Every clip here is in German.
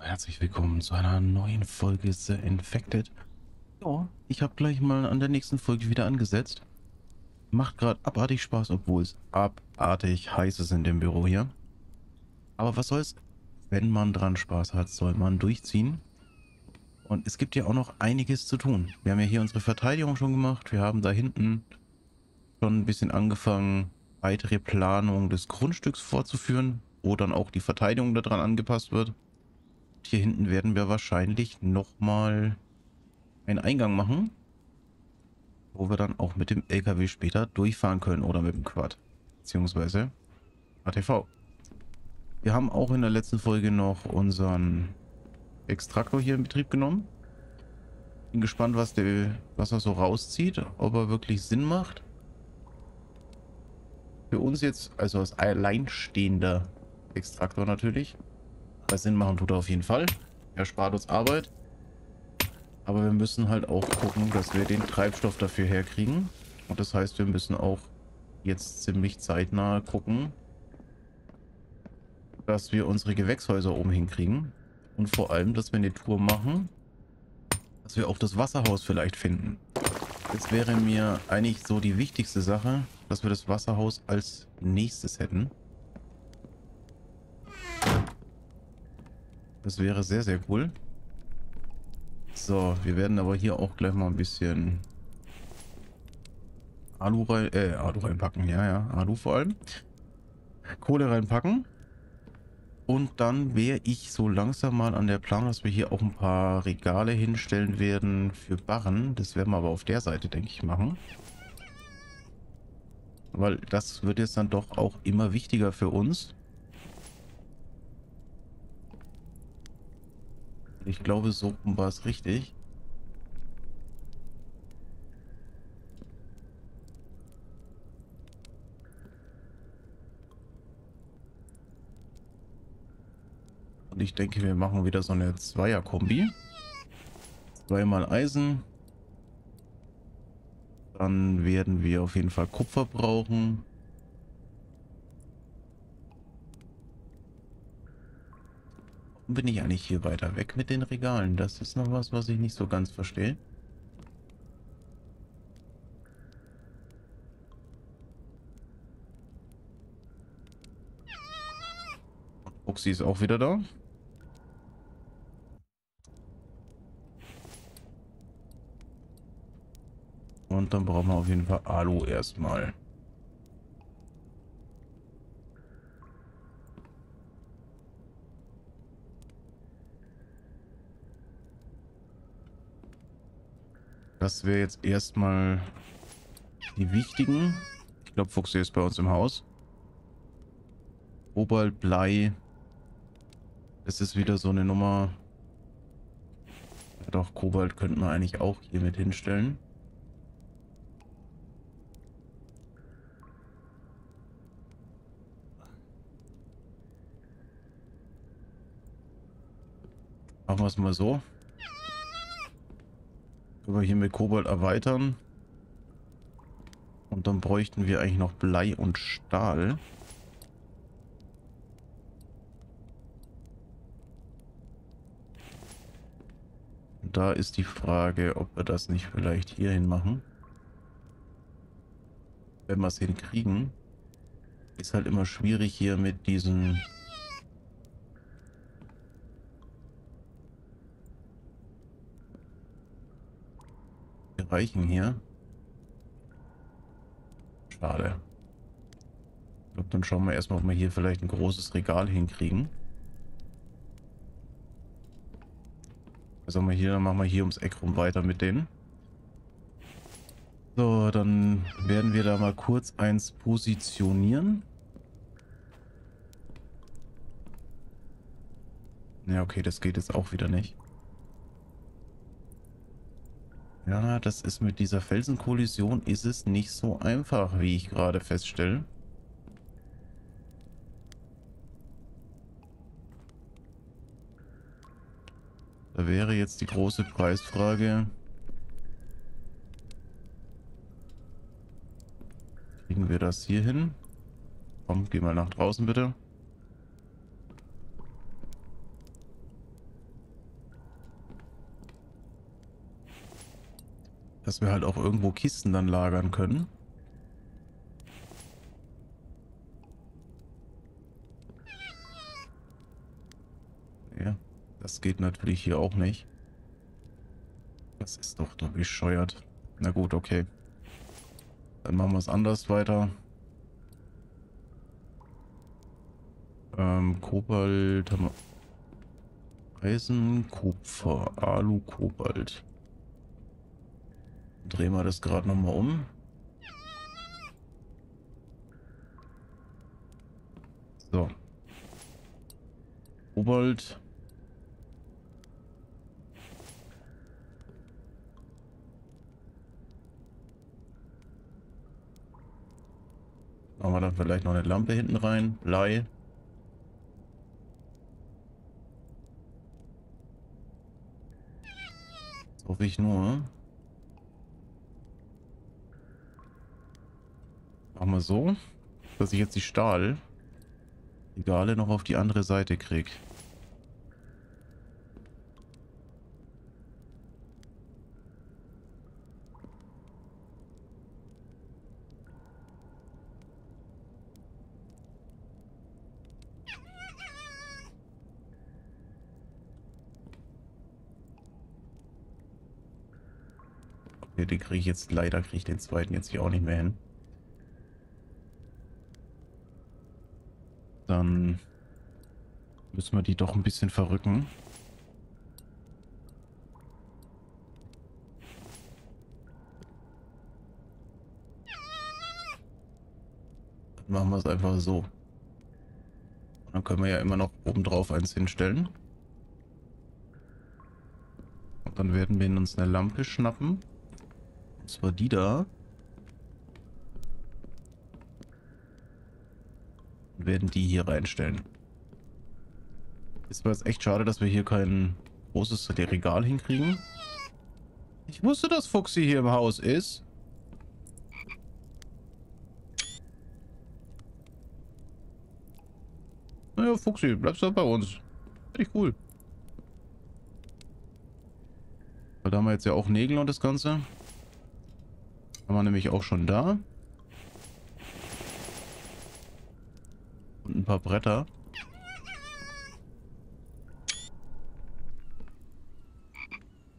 Herzlich willkommen zu einer neuen Folge The Infected. Ja, ich habe gleich mal an der nächsten Folge wieder angesetzt. Macht gerade abartig Spaß, obwohl es abartig heiß ist in dem Büro hier. Aber was soll's, wenn man dran Spaß hat, soll man durchziehen. Und es gibt ja auch noch einiges zu tun. Wir haben ja hier unsere Verteidigung schon gemacht. Wir haben da hinten schon ein bisschen angefangen, weitere Planung des Grundstücks vorzuführen, wo dann auch die Verteidigung daran angepasst wird. Hier hinten werden wir wahrscheinlich nochmal einen Eingang machen, wo wir dann auch mit dem LKW später durchfahren können oder mit dem Quad, beziehungsweise ATV. Wir haben auch in der letzten Folge noch unseren Extraktor hier in Betrieb genommen. Bin gespannt, was er so rauszieht, ob er wirklich Sinn macht. Für uns jetzt, also als alleinstehender Extraktor natürlich. Was Sinn machen tut er auf jeden Fall. Er spart uns Arbeit. Aber wir müssen halt auch gucken, dass wir den Treibstoff dafür herkriegen. Und das heißt, wir müssen auch jetzt ziemlich zeitnah gucken, dass wir unsere Gewächshäuser oben hinkriegen. Und vor allem, dass wir eine Tour machen, dass wir auch das Wasserhaus vielleicht finden. Das wäre mir eigentlich so die wichtigste Sache, dass wir das Wasserhaus als nächstes hätten. Das wäre sehr, sehr cool. So, wir werden aber hier auch gleich mal ein bisschen Alu reinpacken. Ja, Alu vor allem. Kohle reinpacken. Und dann wäre ich so langsam mal an der Planung, dass wir hier auch ein paar Regale hinstellen werden für Barren. Das werden wir aber auf der Seite, denke ich, machen. Weil das wird jetzt dann doch auch immer wichtiger für uns. Ich glaube, so war es richtig. Und ich denke, wir machen wieder so eine Zweier-Kombi. Zweimal Eisen. Dann werden wir auf jeden Fall Kupfer brauchen. Bin ich eigentlich hier weiter weg mit den Regalen? Das ist noch was, was ich nicht so ganz verstehe. Uxi ist auch wieder da. Und dann brauchen wir auf jeden Fall Alu erstmal. Das wäre jetzt erstmal die wichtigen. Ich glaube, Fuchsi ist bei uns im Haus. Kobalt, Blei. Das ist wieder so eine Nummer. Ja, doch, Kobalt könnten wir eigentlich auch hier mit hinstellen. Machen wir es mal so. Können wir hier mit Kobalt erweitern. Und dann bräuchten wir eigentlich noch Blei und Stahl. Und da ist die Frage, ob wir das nicht vielleicht hierhin machen. Wenn wir es hinkriegen. Ist halt immer schwierig hier mit diesen... Reichen hier. Schade. Ich glaube, dann schauen wir erstmal, ob wir hier vielleicht ein großes Regal hinkriegen. Was haben wir hier? Dann machen wir hier ums Eck rum weiter mit denen. So, dann werden wir da mal kurz eins positionieren. Ja, okay, das geht jetzt auch wieder nicht. Ja, das ist mit dieser Felsenkollision ist es nicht so einfach, wie ich gerade feststelle. Da wäre jetzt die große Preisfrage. Kriegen wir das hier hin? Komm, geh mal nach draußen bitte. Dass wir halt auch irgendwo Kisten dann lagern können. Ja, das geht natürlich hier auch nicht. Das ist doch bescheuert. Na gut, okay. Dann machen wir es anders weiter. Kobalt haben wir. Eisen, Kupfer, Alu, Kobalt. Drehen wir das gerade nochmal um. So. Kobalt. Machen wir dann vielleicht noch eine Lampe hinten rein. Blei. Hoffe ich nur. Machen wir so, dass ich jetzt die Stahl-Regale noch auf die andere Seite kriege. Den kriege ich jetzt, leider kriege ich den zweiten jetzt hier auch nicht mehr hin. Dann müssen wir die doch ein bisschen verrücken. Dann machen wir es einfach so. Und dann können wir ja immer noch obendrauf eins hinstellen. Und dann werden wir uns eine Lampe schnappen. Und zwar die da. Und werden die hier reinstellen. Ist mir jetzt echt schade, dass wir hier kein großes Regal hinkriegen. Ich wusste, dass Fuchsi hier im Haus ist. Naja, Fuchsi, bleibst doch bei uns. Finde ich cool. Weil da haben wir jetzt ja auch Nägel und das Ganze. Haben wir nämlich auch schon da. Und ein paar Bretter.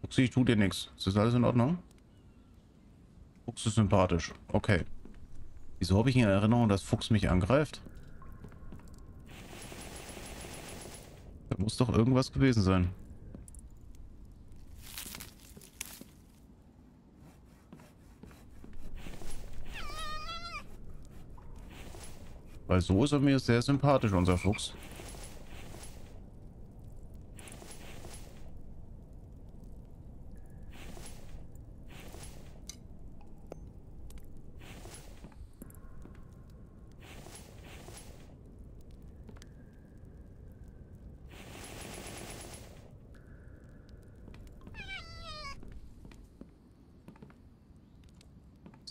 Fuchsi, ich tue dir nichts. Ist das alles in Ordnung? Fuchs ist sympathisch. Okay. Wieso habe ich in Erinnerung, dass Fuchs mich angreift? Da muss doch irgendwas gewesen sein. Weil so ist er mir sehr sympathisch, unser Fuchs.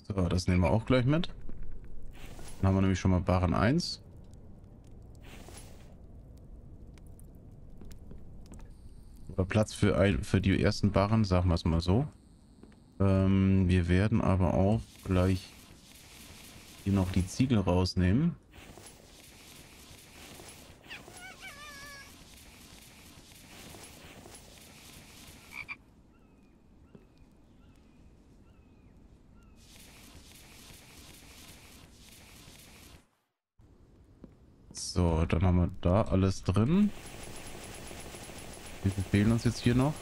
So, das nehmen wir auch gleich mit. Dann haben wir nämlich schon mal Barren 1. Oder Platz für die ersten Barren, sagen wir es mal so. Wir werden aber auch gleich hier noch die Ziegel rausnehmen. So, dann haben wir da alles drin. Wie viel fehlen uns jetzt hier noch?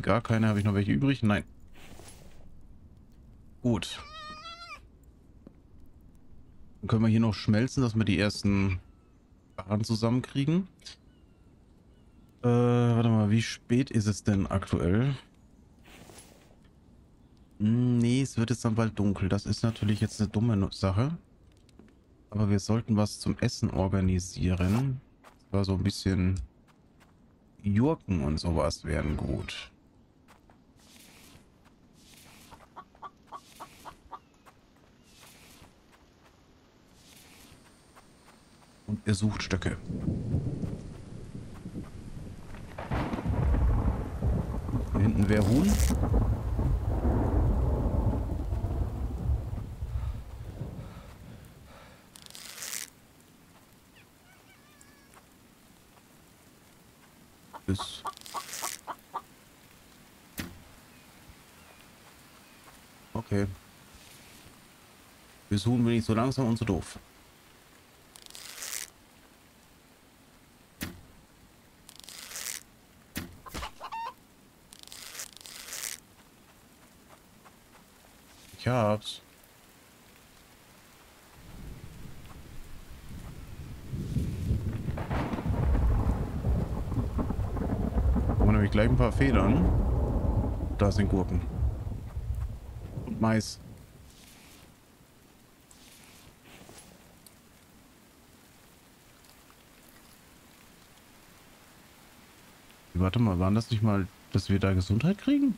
Gar keine. Habe ich noch welche übrig? Nein. Gut. Dann können wir hier noch schmelzen, dass wir die ersten Barren zusammenkriegen. Warte mal, wie spät ist es denn aktuell? Nee, es wird jetzt dann bald dunkel. Das ist natürlich jetzt eine dumme Sache. Aber wir sollten was zum Essen organisieren. Das war so ein bisschen Gurken und sowas wären gut. Und ihr sucht Stöcke. hinten wäre Huhn. Bis. Okay. Bis Huhn bin ich so langsam und so doof. Ich hab's. Und habe ich gleich ein paar Federn. Da sind Gurken. Und Mais. Warte mal, waren das nicht mal, dass wir da Gesundheit kriegen?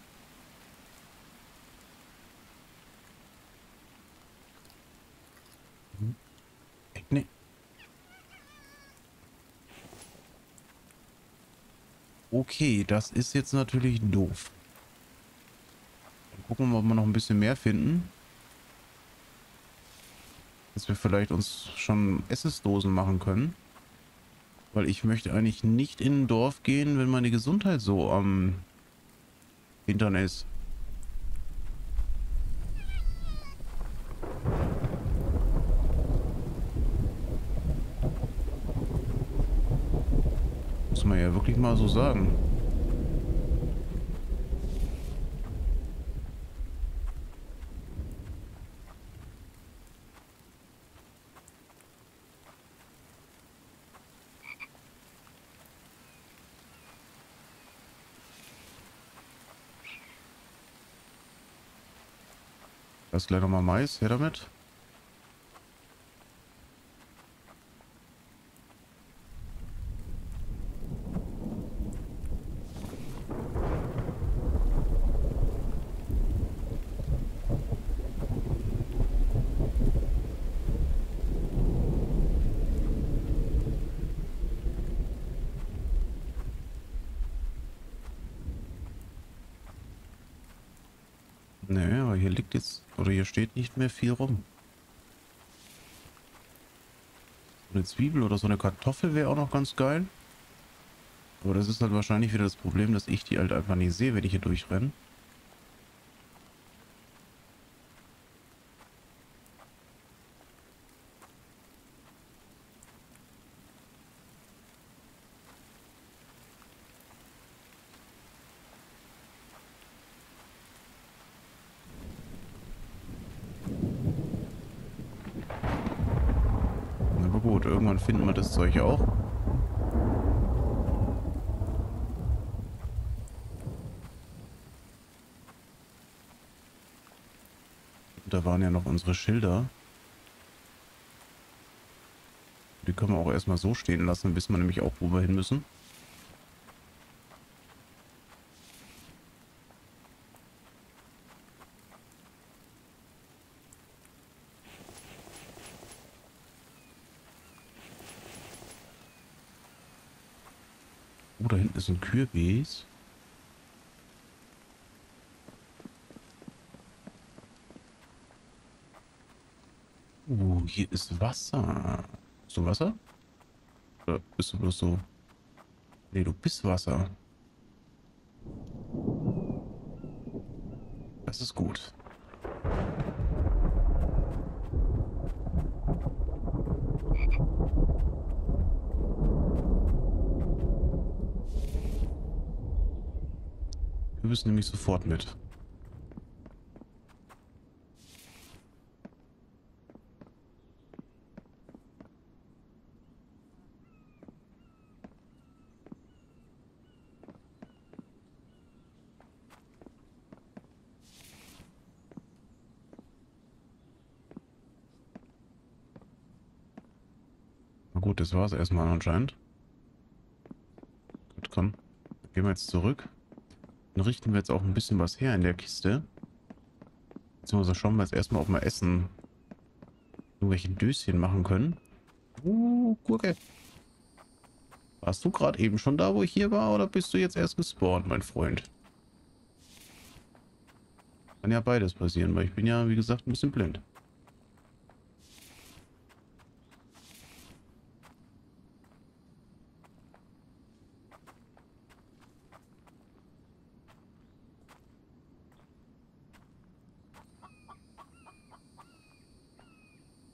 Nee. Okay, das ist jetzt natürlich doof. Dann gucken wir mal, ob wir noch ein bisschen mehr finden. Dass wir vielleicht uns schon Essensdosen machen können. Weil ich möchte eigentlich nicht in ein Dorf gehen, wenn meine Gesundheit so am Hintern ist. Muss man ja wirklich mal so sagen. Da ist gleich nochmal Mais, her damit. Naja, aber hier liegt jetzt, oder hier steht nicht mehr viel rum. So eine Zwiebel oder so eine Kartoffel wäre auch noch ganz geil. Aber das ist halt wahrscheinlich wieder das Problem, dass ich die halt einfach nicht sehe, wenn ich hier durchrenne. Gut, irgendwann finden wir das Zeug auch. Da waren ja noch unsere Schilder. Die können wir auch erstmal so stehen lassen, wissen wir nämlich auch, wo wir hin müssen. Oh, da hinten ist ein Kürbis. Oh, hier ist Wasser. Bist du Wasser? Oder bist du bloß so... Nee, du bist Wasser. Das ist gut. Kürbis nehme ich sofort mit. Na gut, das war es erstmal anscheinend. Gut, komm. Gehen wir jetzt zurück. Dann richten wir jetzt auch ein bisschen was her in der Kiste. Beziehungsweise schauen wir jetzt erstmal, ob wir Essen irgendwelche Döschen machen können. Gurke. Warst du gerade eben schon da, wo ich hier war, oder bist du jetzt erst gespawnt, mein Freund? Kann ja beides passieren, weil ich bin ja, wie gesagt, ein bisschen blind.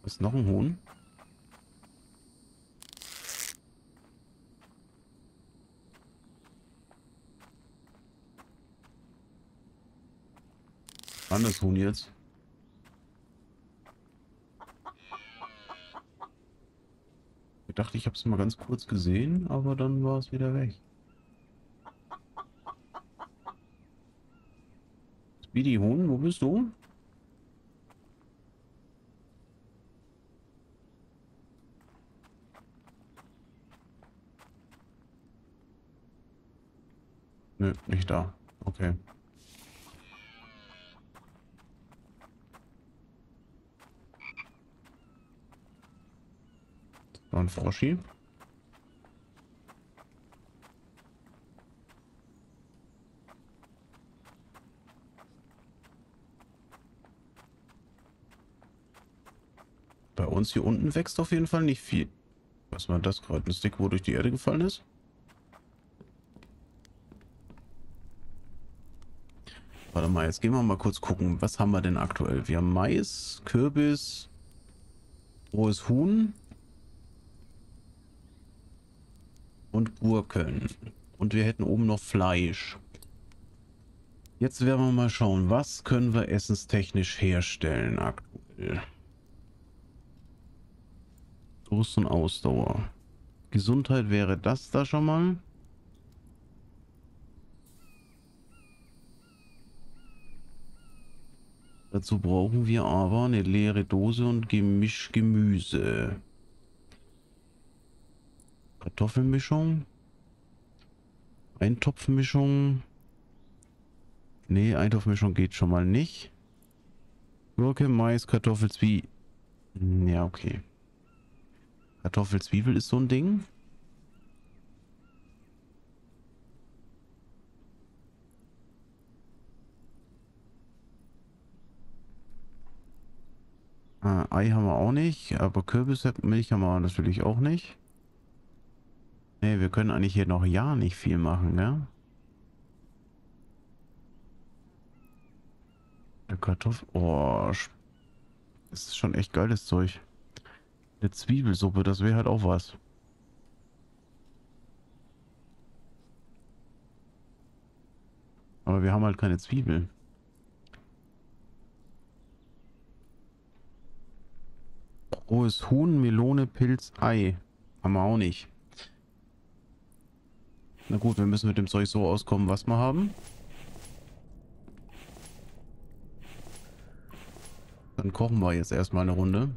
Ist noch ein Huhn? Anders Huhn jetzt. Ich dachte, ich habe es mal ganz kurz gesehen, aber dann war es wieder weg. Speedy Huhn, wo bist du? Nö, nicht da. Okay. Das war ein Froschi. Bei uns hier unten wächst auf jeden Fall nicht viel. Was war das gerade? Ein Stick, wo durch die Erde gefallen ist? Warte mal, jetzt gehen wir mal kurz gucken, was haben wir denn aktuell? Wir haben Mais, Kürbis, rohes Huhn und Gurken. Und wir hätten oben noch Fleisch. Jetzt werden wir mal schauen, was können wir essenstechnisch herstellen aktuell. Durst und Ausdauer. Gesundheit wäre das da schon mal. Dazu brauchen wir aber eine leere Dose und Gemisch Gemüse. Kartoffelmischung. Eintopfmischung. Nee, Eintopfmischung geht schon mal nicht. Gurke, Mais, Kartoffel, Zwiebel. Ja, okay. Kartoffel, Zwiebel ist so ein Ding. Ei haben wir auch nicht, aber Kürbismilch haben wir natürlich auch nicht. Ne, wir können eigentlich hier noch ja nicht viel machen, ne? Eine Kartoffel... Oh, das ist schon echt geiles Zeug. Eine Zwiebelsuppe, das wäre halt auch was. Aber wir haben halt keine Zwiebel. Rohes Huhn, Melone, Pilz, Ei. Haben wir auch nicht. Na gut, wir müssen mit dem Zeug so auskommen, was wir haben. Dann kochen wir jetzt erstmal eine Runde.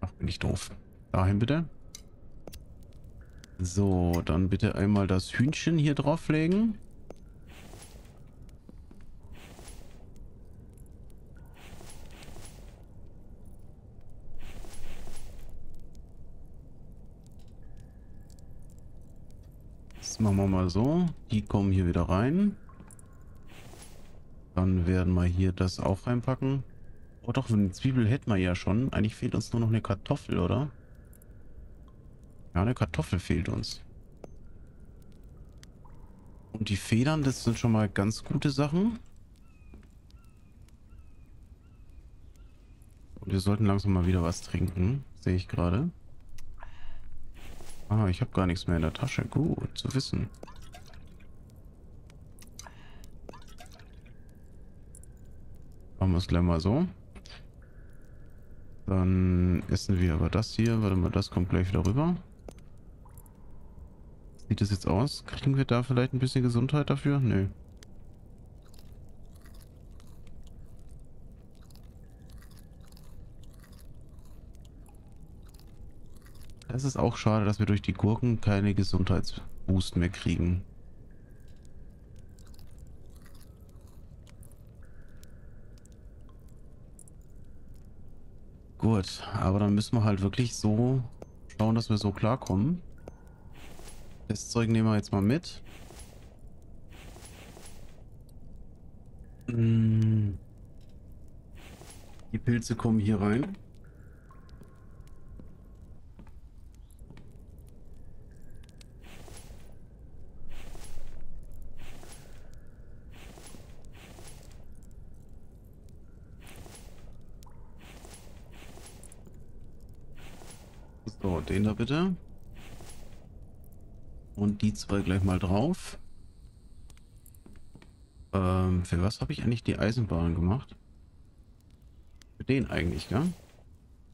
Ach, bin ich doof. Dahin bitte. So, dann bitte einmal das Hühnchen hier drauflegen. Machen wir mal so, die kommen hier wieder rein. Dann werden wir hier das auch reinpacken. Oh doch, eine Zwiebel hätten wir ja schon. Eigentlich fehlt uns nur noch eine Kartoffel, oder? Ja, eine Kartoffel fehlt uns. Und die Federn, das sind schon mal ganz gute Sachen. Und wir sollten langsam mal wieder was trinken, sehe ich gerade. Ah, ich habe gar nichts mehr in der Tasche. Gut zu wissen. Machen wir es gleich mal so. Dann essen wir aber das hier. Warte mal, das kommt gleich wieder rüber. Sieht das jetzt aus? Kriegen wir da vielleicht ein bisschen Gesundheit dafür? Nö. Es ist auch schade, dass wir durch die Gurken keine Gesundheitsboost mehr kriegen. Gut, aber dann müssen wir halt wirklich so schauen, dass wir so klarkommen. Das Zeug nehmen wir jetzt mal mit. Die Pilze kommen hier rein. So, den da bitte. Und die zwei gleich mal drauf. Für was habe ich eigentlich die Eisenbahn gemacht? Für den eigentlich, gell?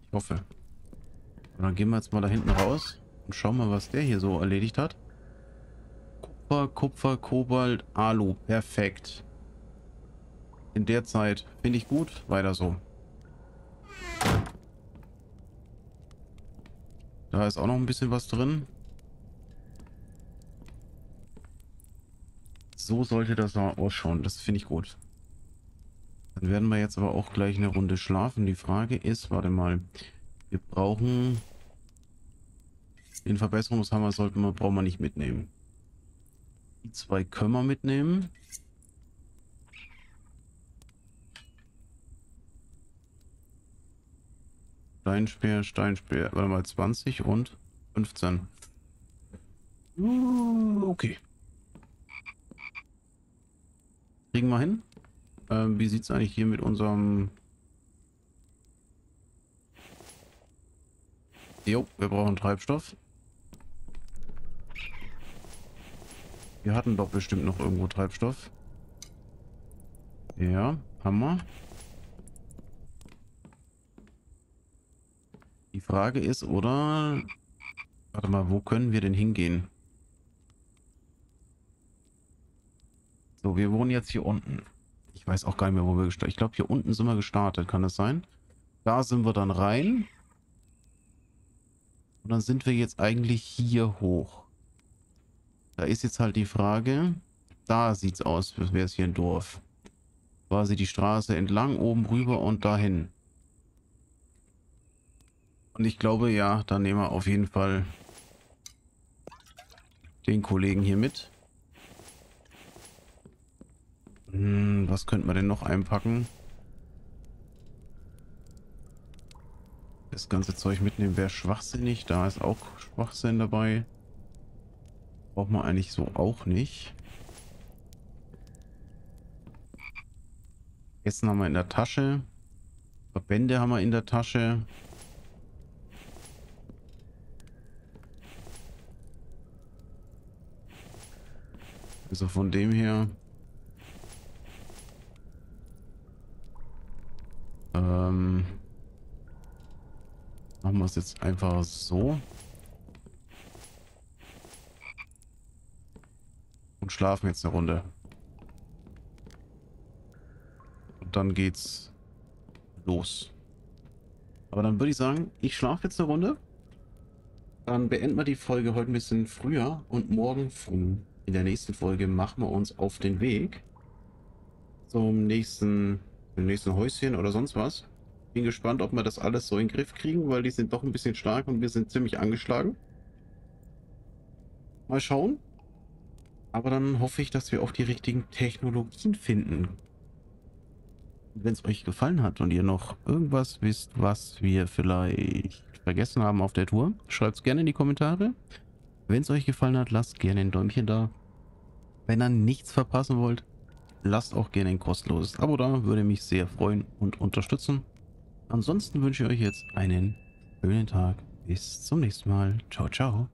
Ich hoffe. Und dann gehen wir jetzt mal da hinten raus und schauen mal, was der hier so erledigt hat. Kupfer, Kobalt, Alu. Perfekt. In der Zeit finde ich gut. Weiter so. Da ist auch noch ein bisschen was drin. So sollte das da ausschauen. Das finde ich gut. Dann werden wir jetzt aber auch gleich eine Runde schlafen. Die Frage ist, warte mal, wir brauchen den Verbesserungshammer, brauchen wir nicht mitnehmen. Die zwei können wir mitnehmen. Steinspeer, warte mal, 20 und 15. Okay. Kriegen wir hin. Wie sieht es eigentlich hier mit unserem... Jo, wir brauchen Treibstoff. Wir hatten doch bestimmt noch irgendwo Treibstoff. Ja, haben wir. Die Frage ist, oder... Warte mal, wo können wir denn hingehen? So, wir wohnen jetzt hier unten. Ich weiß auch gar nicht mehr, wo wir gestartet sind. Ich glaube, hier unten sind wir gestartet. Kann das sein? Da sind wir dann rein. Und dann sind wir jetzt eigentlich hier hoch. Da ist jetzt halt die Frage... Da sieht es aus, als wäre es hier ein Dorf. Quasi die Straße entlang, oben rüber und dahin. Und ich glaube, ja, dann nehmen wir auf jeden Fall den Kollegen hier mit. Was könnten wir denn noch einpacken? Das ganze Zeug mitnehmen wäre schwachsinnig. Da ist auch Schwachsinn dabei. Braucht man eigentlich so auch nicht. Essen haben wir in der Tasche. Verbände haben wir in der Tasche. Also von dem her. Machen wir es jetzt einfach so. Und schlafen jetzt eine Runde. Und dann geht's los. Aber dann würde ich sagen, ich schlafe jetzt eine Runde. Dann beenden wir die Folge heute ein bisschen früher und morgen früh. In der nächsten Folge machen wir uns auf den Weg zum nächsten Häuschen oder sonst was. Bin gespannt, ob wir das alles so in den Griff kriegen, weil die sind doch ein bisschen stark und wir sind ziemlich angeschlagen. Mal schauen. Aber dann hoffe ich, dass wir auch die richtigen Technologien finden. Wenn es euch gefallen hat und ihr noch irgendwas wisst, was wir vielleicht vergessen haben auf der Tour, schreibt es gerne in die Kommentare. Wenn es euch gefallen hat, lasst gerne ein Däumchen da. Wenn ihr nichts verpassen wollt, lasst auch gerne ein kostenloses Abo da. Würde mich sehr freuen und unterstützen. Ansonsten wünsche ich euch jetzt einen schönen Tag. Bis zum nächsten Mal. Ciao, ciao.